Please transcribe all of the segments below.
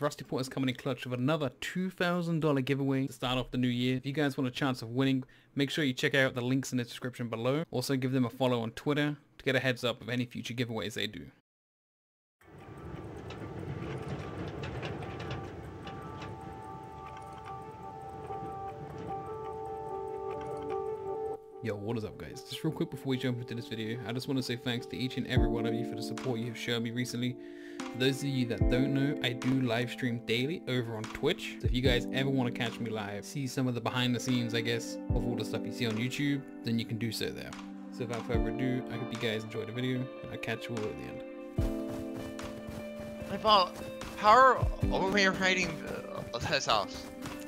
Rusty Port is coming in clutch with another $2,000 giveaway to start off the new year. If you guys want a chance of winning, make sure you check out the links in the description below. Also give them a follow on Twitter to get a heads up of any future giveaways they do. Yo, what is up guys? Just real quick before we jump into this video, I just want to say thanks to each and every one of you for the support you have shown me recently. For those of you that don't know, I do live stream daily over on Twitch. So if you guys ever want to catch me live, see some of the behind the scenes, I guess, of all the stuff you see on YouTube, then you can do so there. So without further ado, I hope you guys enjoy the video, and I'll catch you all at the end. Hey Paul, how are over here hiding this house?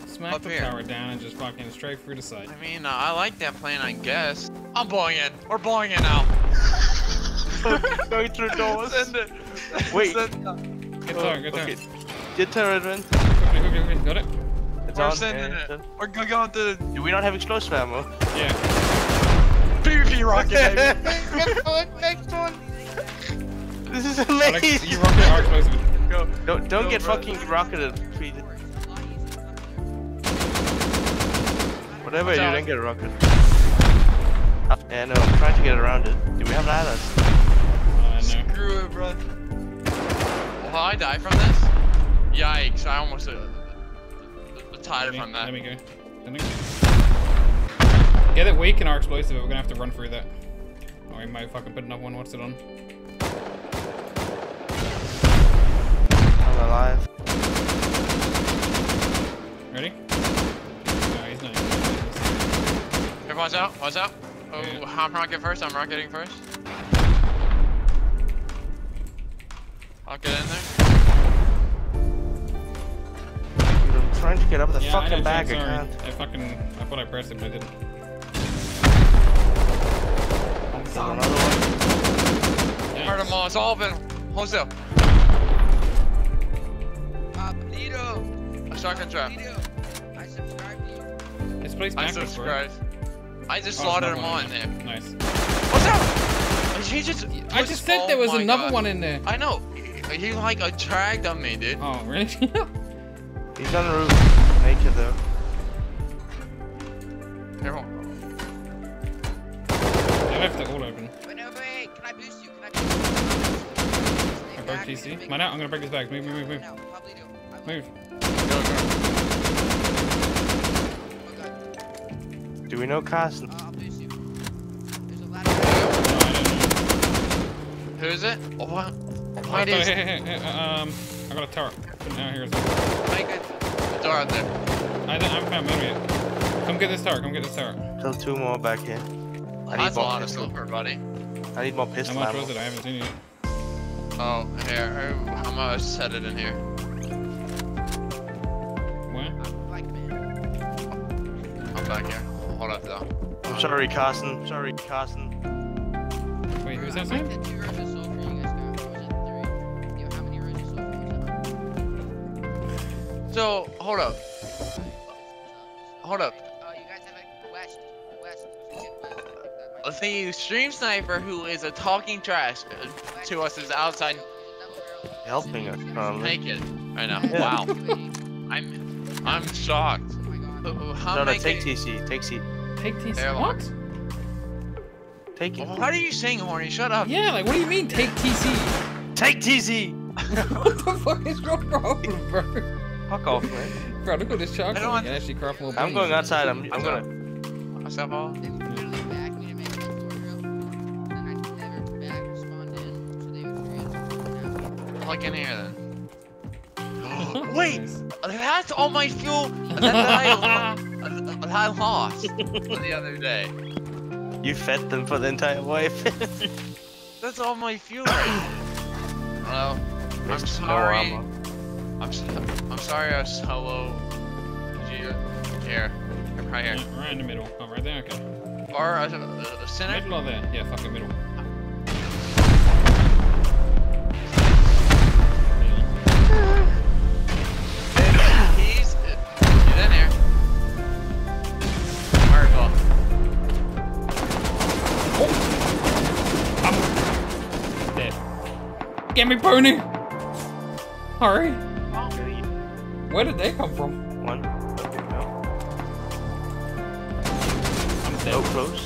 Smack the tower down and just fucking straight through the site. I mean, I like that plan, I guess. I'm blowing in. We're blowing in now. Go through doors. Send it. Wait. Good turn. Good turn, Edwin. Okay. Got it. We're sending it. We're going to... Do we not have explosive ammo? Yeah. PvP rocket, baby. Next one. This is amazing. Alex, you rocket our explosive. Go. Don't get brother. Fucking rocketed, please. Whatever, you didn't get a rocket. Yeah, no, I'm trying to get around it. Do we have an island? No. Screw it, bro. Will I die from this? Yikes, I almost tired from that. Let me go. Get it weak in our explosive, but we're gonna have to run through that. Or we might fucking put another one. What's it on? I'm alive. Ready? Watch out, watch out. Oh, yeah. I'm rocketing first. I'll get in there. Dude, I'm trying to get up the fucking bag again. I thought I pressed it, but I didn't. Got another one. Heard them all, it's all been wholesale. Pablito! A shotgun trap. Pablito. I subscribe to you. This place back subscribed. I just slaughtered him all in there. Nice. What's up? I just said there was another one in there. I know. He like a drag on me, dude. Oh, really? He's on the roof. Make it though. I left it all open. Wait, no, wait. Can I boost you? I broke TC. Mine out. I'm gonna break his back. Move. No, probably don't. Move. Do we know Carson? I'll lose you. There's a ladder. Who is it? Oh, what? I got a tower. Now here's it. Make it. The door out there. I'm not moving it. Come get this tower. Still two more back here. That's a lot of silver, buddy. I need more pistol ammo. How much was it? I haven't seen it. Oh, here. I'm gonna set it in here. Where? I'm back here. Hold up though. I'm sorry, Carson. Wait, who's that saying? So, hold up. Oh, you guys have like west. The stream sniper, who is a talking trash to us, is outside. Helping us, probably. Make it. I know. Wow. I'm shocked. No, take TC. What? Take it. How do you sing, Horny? Shut up. Yeah, like, what do you mean, take TC? Take TC! What the fuck is your problem, bro? Fuck off, man. Bro, look at this chocolate. I'm going outside. I'm gonna... What's up, all? Plug in here, then. Wait, that's all my fuel that I lost the other day. You fed them for the entire wife. That's all my fuel. Well, I'm sorry. I'm sorry. I was solo. Here, I'm right here. Right in the middle. Oh, right there. Okay. Or center. Middle or there? Yeah, fucking middle. Get me, pony! Hurry! Oh, Where did they come from? One. Okay, no. I'm so close.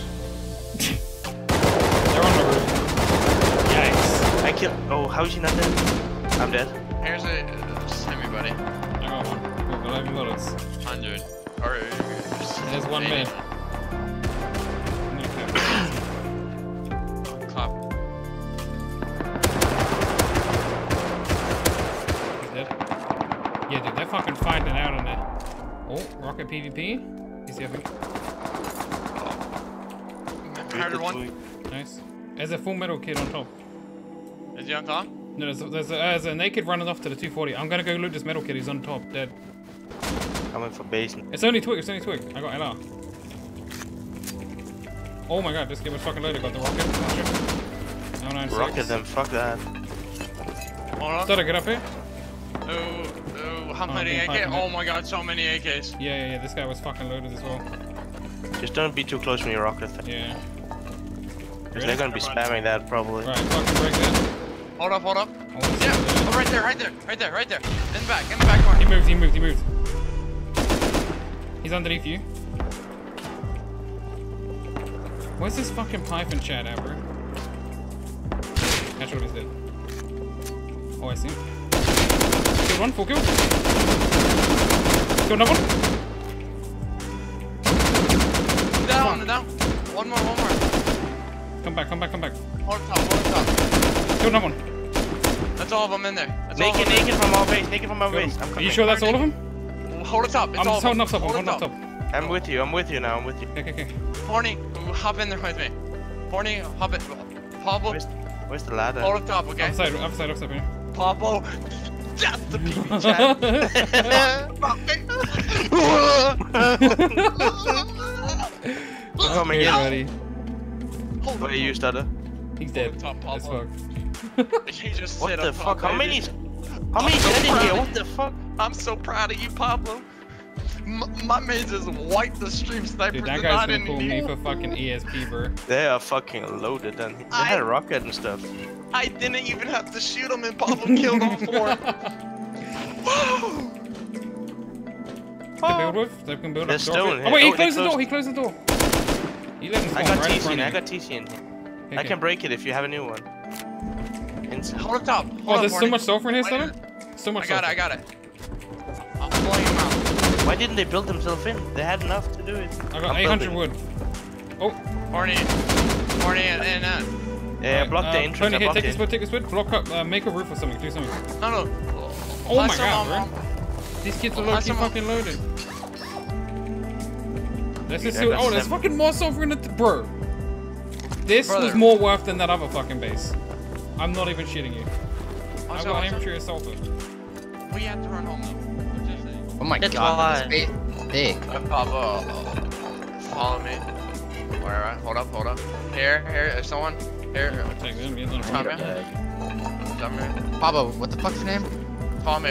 They're on the roof. Yikes. I killed. Oh, how is he not dead? I'm dead. Here's a semi buddy. I got one. But I got it. 100. Alright. There's one man. Yeah, dude, they're fucking fighting out on that. Oh, rocket PvP. He's having. Harder one. Nice. There's a full metal kid on top. Is he on top? No, there's a naked running off to the 240. I'm gonna go loot this metal kid. He's on top, dead. Coming for basement. It's only twig. It's only twig. I got LR. Oh my god, this kid was fucking loaded. Got the rocket. Oh, no, rocket them. Fuck that. Starter, get up here. Oh, how many AK? Oh my god, so many AKs. Yeah, this guy was fucking loaded as well. Just don't be too close when you rocket thing. Yeah. Because they're gonna be spamming that probably. Right, fucking break that. Hold up. Yeah, oh, right there. In the back corner. He moved. He's underneath you. Where's this fucking pipe and chat at, bro? That's what he's dead. Oh, I see him. One full kill. Kill another one. Down. One more. Come back. Hold top. Kill another one. That's all of them in there. Naked from our base. Are you sure that's all of them? Hold it up. I'm just holding up top. I'm with you now. Okay. Forny, hop in there with me. Forny, hop it. Pablo. Where's the ladder? Hold it up, okay? Upside here. Pablo. That's the PB chat. I'm coming in, buddy. Where are you, Stutter? He's dead. That's fuck. What the fuck? How many dead in here? What the fuck? I'm so proud of you, Pablo. My mates just wiped the stream sniper. Dude, that guy's gonna pull me for fucking ESP, bro. They are fucking loaded, and they had a rocket and stuff. I didn't even have to shoot him, and Pablo killed all four. They can build They're still in here. Oh wait, he closed the door. I got TC in here. Okay. I can break it if you have a new one. Hold it up. Oh, there's so much sulfur in here, Stunner? So much sulfur. I got it. I'm blowing him out. Why didn't they build themselves in? They had enough to do it. I got 800 wood. Oh. Horny and that. Yeah, right. Block the entrance. Here, take this wood. Block up, make a roof or something. Do something. No. Oh my god, bro. These kids are fucking loaded. There's fucking more sulfur in it, bro. This was more worth than that other fucking base. I'm not even shitting you. I've got amateur assaulter. We have to run home though. Oh my god, this is big. Pablo, follow me. Alright, hold up. Here, there's someone. Here. Come here. Pablo, what the fuck's your name? Follow me.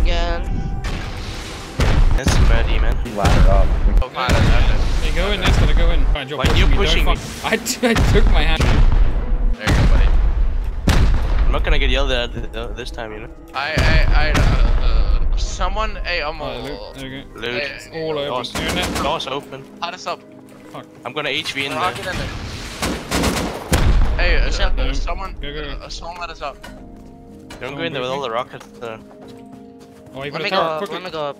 Again. That's murder, man. He laddered up. Hey, go in, Nestor, go in. Fine, you're pushing me. I took my hand. There you go, buddy. I'm not gonna get yelled at this time, you know? Someone, hey, I'm all over. It's all open. Doors open. Hide us up. Fuck. I'm gonna HV in there. Hey, someone, someone let us up. Don't go in there with all the rockets. Oh, let me go up.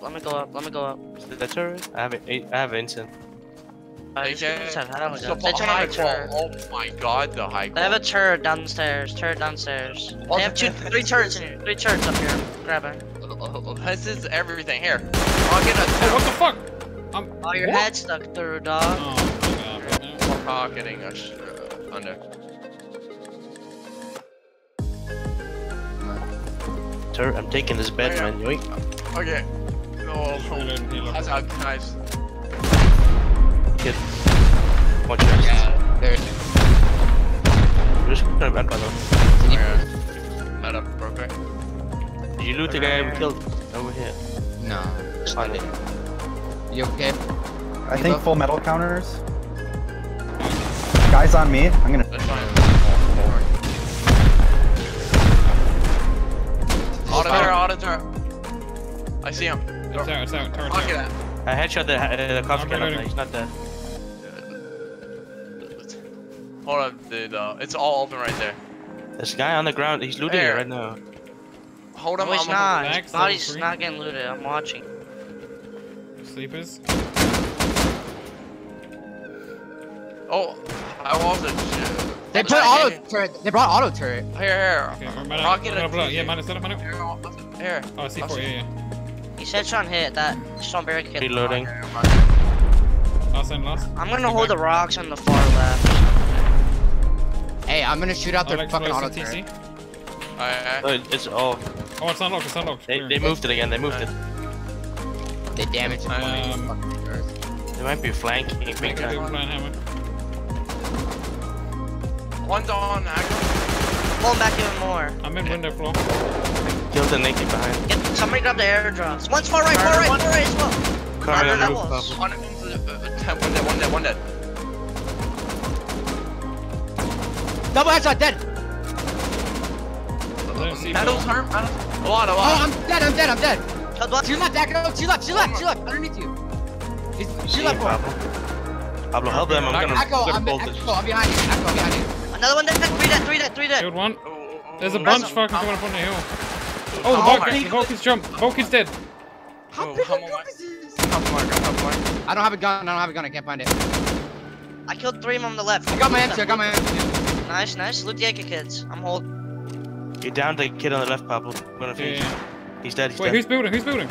Let me go up. That's alright. I have instant. Oh my god, the high ground. They have a turret downstairs. They have three turrets in here. Three turrets up here. Grab it. This is everything here. I'll get a what the fuck? Oh, your head stuck through, dog. Oh my god. We're pocketing us under. Sir, I'm taking this bed, man. Wait. Okay. Oh, that's out. Nice. Kid. Watch your ass. There it is. We're just gonna bed by now. Let up, bro, quick. Did you loot the guy we killed over here? No. Funny. You okay? I think full metal counters. Guys on me. I'm gonna. Auditor. I see him. It's out, turn out. At him. I headshot the coffee can, he's not dead. Hold up, dude, it's all open right there. This guy on the ground, he's looting it right now. Hold on, his body's not getting looted, I'm watching. Sleepers? Oh, I want the shit. They put auto turret. They brought auto turret. Here, here. Okay, rocket up. Yeah, minus, here. Oh, C4, yeah. He said Sean hit that. Sean barricade. Reloading. Lost. I'm gonna hold the rocks on the far left. Hey, I'm gonna shoot out their fucking auto turret. Alright, alright. It's all. Oh, it's unlocked, it's unlocked. They moved it again, they moved it. They damaged it. They might be flanking. One's on aggro. Pull him back even more. I'm in window floor. Kill the naked behind. Get, somebody grab the airdrops. One's far right, far right as well. Carter on roof. One dead. Double headshot, dead. Metal's harm. A lot. Oh, I'm dead. To your left, Akko. To your left. Underneath you. He's to your left, Pablo, help them. I'm gonna I'm behind you. Akko, behind you. Another one dead, three dead. Killed one. There's a bunch fucking coming up on the hill. Oh, the Vulcan's jumped. Vulcan's dead. How big is this? I don't have a gun, I can't find it. I killed three of them on the left. I got my M2. Nice. Loot the AK kids. I'm hold. You downed the kid on the left, Pablo. I'm gonna finish. Yeah. He's dead. Wait, who's building?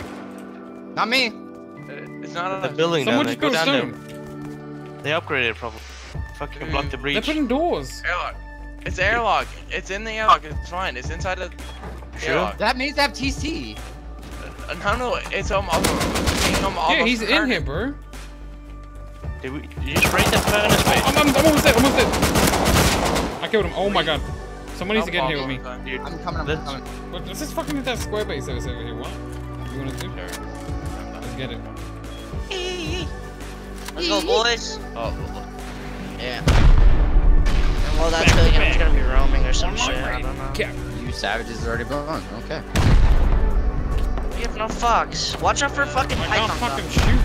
Not me. It's not the building. Someone just built stone. They upgraded probably. Fucking block the breach. They're putting doors. Airlock. It's airlock. It's in the airlock. It's fine. It's inside the airlock. That means they have TC. No, it's yeah, he's in here, bro. Did you just break that furnace, mate? I'm almost dead. I killed him. Oh my god. Someone needs to get in here with me. Dude. I'm coming. Look, let's just fucking hit that square base over here. What? You wanna do? Let's get it. Let's go, boys. Oh. Yeah. And while that's going, I'm just gonna be roaming or some shit. I don't know. Yeah. You savages are already gone. Okay. You have no fucks. Watch out for fucking python. Fucking shoot.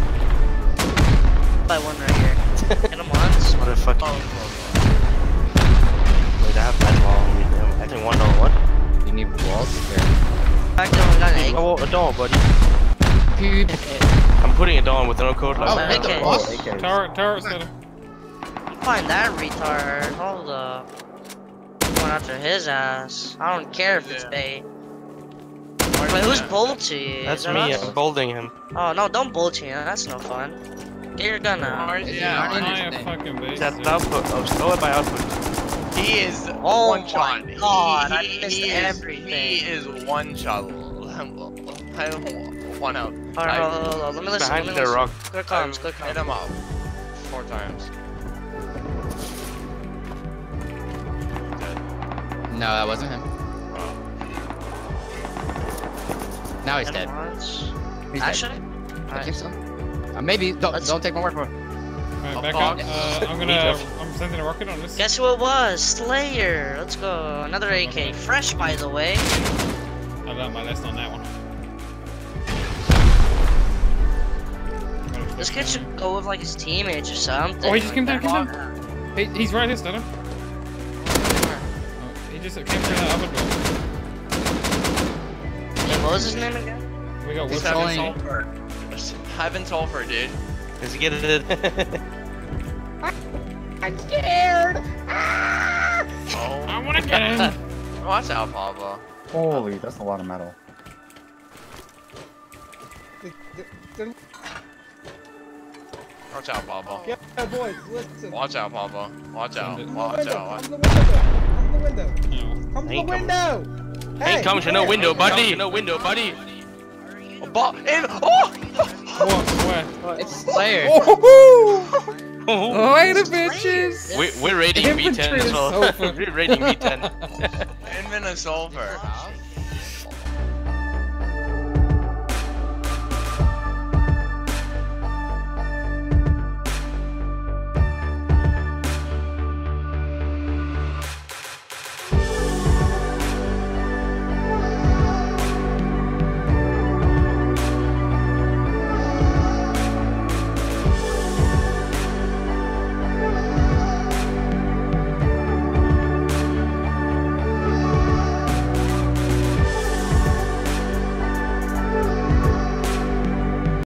By one right here. Hit him once. What a fucking. Oh. Wait, I have that wall. I think 1-on-1. You need walls here. Back to one. Oh, a door, buddy. Dude. I'm putting it on with no code like that. Oh, AK. Tower center. Find that retard. Hold up. I'm going after his ass. I don't care if it's bait. Wait, who's bolting you? That's me. I'm bolting him. Oh no, don't bolt him. That's no fun. Get your gun out. Yeah, that output. I was stolen by output. He is one shot. God, I missed everything. He is one shot. I'm one out. Alright, let me listen. Behind the rock. Click on. Hit him up. 4 times. No, that wasn't him. Oh. Now he's dead. Actually? I think so. Maybe. Don't take my word for it. Alright, back up. I'm sending a rocket on this. Guess who it was? Slayer. Let's go. Another AK. Fresh, by the way. I learned my lesson on that one. This kid should go with like his teammates or something. Oh, he just came down. He's right here, Slayer. Just came through that other door. What was his name again? We got Heaven Tolfer. Heaven Tolfer, dude. Does he get it? I'm scared. Oh. I wanna get in. Watch out, Pablo. Holy, that's a lot of metal. Watch out, Pablo. Yeah, boys, listen. Watch out, Pablo. Watch out. Window. Come to the window! Hey, ain't coming to no window, buddy! Oh! It's Slayer! Oh, hey, the bitches! We're raiding V10 as well. We're raiding V10. Infinite Solver.